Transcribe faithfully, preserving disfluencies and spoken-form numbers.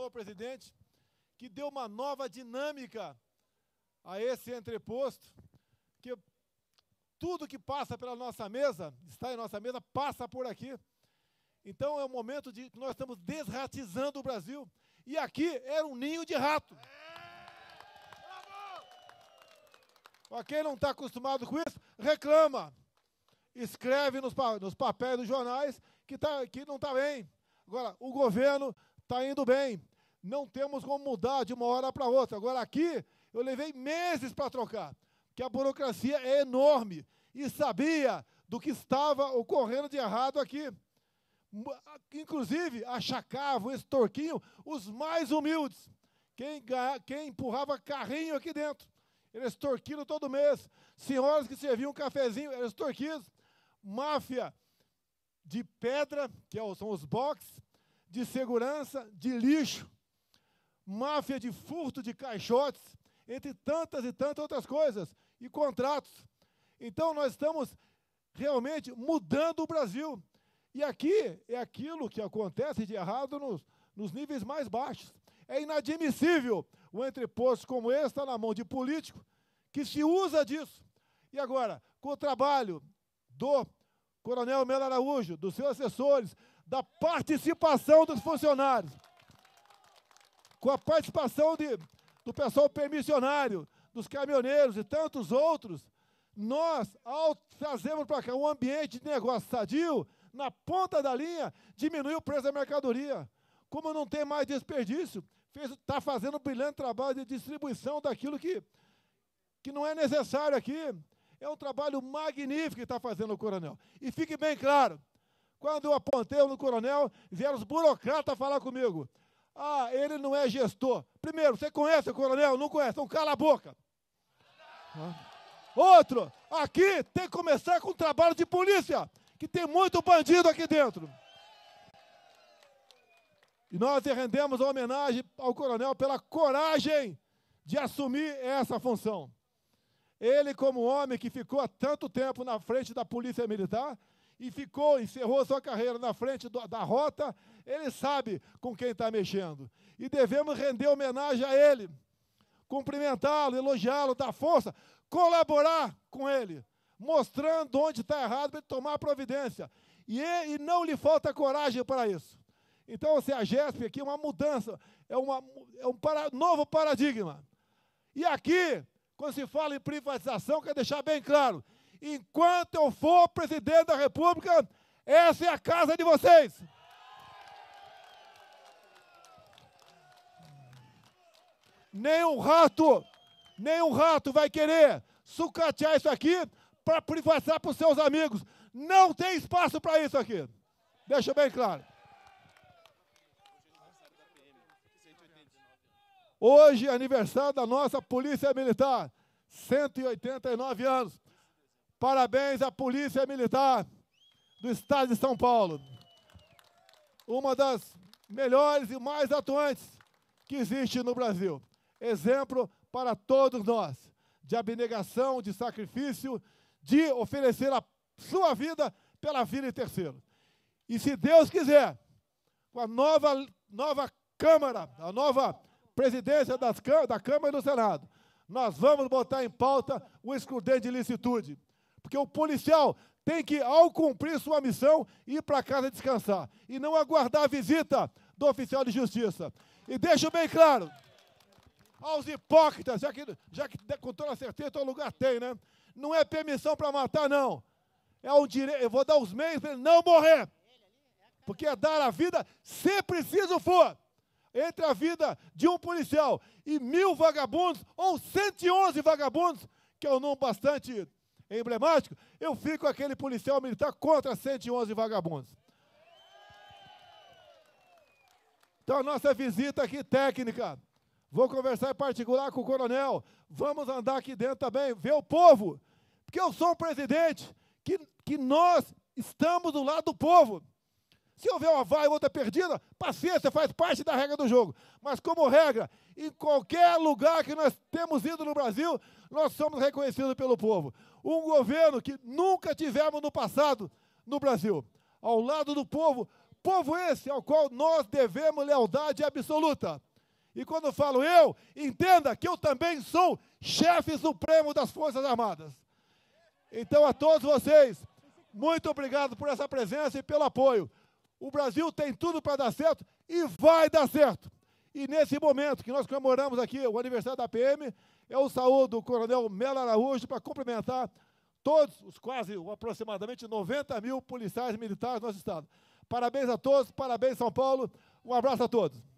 novo presidente, que deu uma nova dinâmica a esse entreposto, que tudo que passa pela nossa mesa, está em nossa mesa, passa por aqui. Então é um momento de que nós estamos desratizando o Brasil. E aqui era um ninho de rato. Para quem não está acostumado com isso, reclama. Escreve nos, pa nos papéis dos jornais que, tá, que não está bem. Agora, o governo está indo bem. Não temos como mudar de uma hora para outra. Agora, aqui, eu levei meses para trocar, porque a burocracia é enorme e sabia do que estava ocorrendo de errado aqui. Inclusive, achacavam esse torquinho os mais humildes, quem, quem empurrava carrinho aqui dentro. Eles torquiram todo mês. Senhoras que serviam um cafezinho, eles torquiam. Máfia de pedra, que são os boxes, de segurança, de lixo, máfia de furto de caixotes, entre tantas e tantas outras coisas, e contratos. Então, nós estamos realmente mudando o Brasil. E aqui é aquilo que acontece de errado nos, nos níveis mais baixos. É inadmissível um entreposto como esse estar na mão de político que se usa disso. E agora, com o trabalho do coronel Mello Araújo, dos seus assessores, da participação dos funcionários, com a participação de, do pessoal permissionário, dos caminhoneiros e tantos outros, nós, ao trazermos para cá um ambiente de negócio sadio, na ponta da linha, diminui o preço da mercadoria. Como não tem mais desperdício, está fazendo um brilhante trabalho de distribuição daquilo que, que não é necessário aqui. É um trabalho magnífico que está fazendo o coronel. E fique bem claro, quando eu apontei no coronel, vieram os burocratas falar comigo. Ah, ele não é gestor. Primeiro, você conhece o coronel? Não conhece, então cala a boca. Ah. Outro, aqui tem que começar com o trabalho de polícia, que tem muito bandido aqui dentro. E nós rendemos a homenagem ao coronel pela coragem de assumir essa função. Ele, como homem que ficou há tanto tempo na frente da Polícia Militar e ficou, encerrou sua carreira na frente do, da Rota, ele sabe com quem está mexendo. E devemos render homenagem a ele, cumprimentá-lo, elogiá-lo, dar força, colaborar com ele, mostrando onde está errado para ele tomar providência. E, ele, e não lhe falta coragem para isso. Então, assim, a GESP aqui é uma mudança, é, uma, é um para, novo paradigma. E aqui, quando se fala em privatização, quero deixar bem claro, enquanto eu for presidente da República, essa é a casa de vocês. Nem um rato, nem um rato vai querer sucatear isso aqui para privatizar para os seus amigos. Não tem espaço para isso aqui. Deixa bem claro. Hoje é aniversário da nossa Polícia Militar, cento e oitenta e nove anos. Parabéns à Polícia Militar do Estado de São Paulo. Uma das melhores e mais atuantes que existe no Brasil. Exemplo para todos nós, de abnegação, de sacrifício, de oferecer a sua vida pela vida de terceiro. E se Deus quiser, com a nova, nova Câmara, a nova presidência das, da Câmara e do Senado, nós vamos botar em pauta o excludente de ilicitude. Porque o policial tem que, ao cumprir sua missão, ir para casa descansar e não aguardar a visita do oficial de justiça. E deixo bem claro aos hipócritas, já que, já que com toda certeza todo lugar tem, né? Não é permissão para matar, não. É um direito, eu vou dar os meios para ele não morrer. Porque é dar a vida se preciso for. Entre a vida de um policial e mil vagabundos, ou cento e onze vagabundos, que é um número bastante emblemático, eu fico aquele policial militar contra cento e onze vagabundos. Então, a nossa visita aqui técnica, vou conversar em particular com o coronel, vamos andar aqui dentro também, ver o povo, porque eu sou o presidente, que, que nós estamos do lado do povo. Se houver uma vai e outra perdida, paciência, faz parte da regra do jogo. Mas, como regra, em qualquer lugar que nós temos ido no Brasil, nós somos reconhecidos pelo povo. Um governo que nunca tivemos no passado no Brasil. Ao lado do povo, povo esse ao qual nós devemos lealdade absoluta. E quando falo eu, entenda que eu também sou chefe supremo das Forças Armadas. Então, a todos vocês, muito obrigado por essa presença e pelo apoio. O Brasil tem tudo para dar certo e vai dar certo. E nesse momento que nós comemoramos aqui o aniversário da P M, eu saúdo o coronel Mello Araújo para cumprimentar todos os quase, aproximadamente, noventa mil policiais militares do nosso Estado. Parabéns a todos, parabéns São Paulo, um abraço a todos.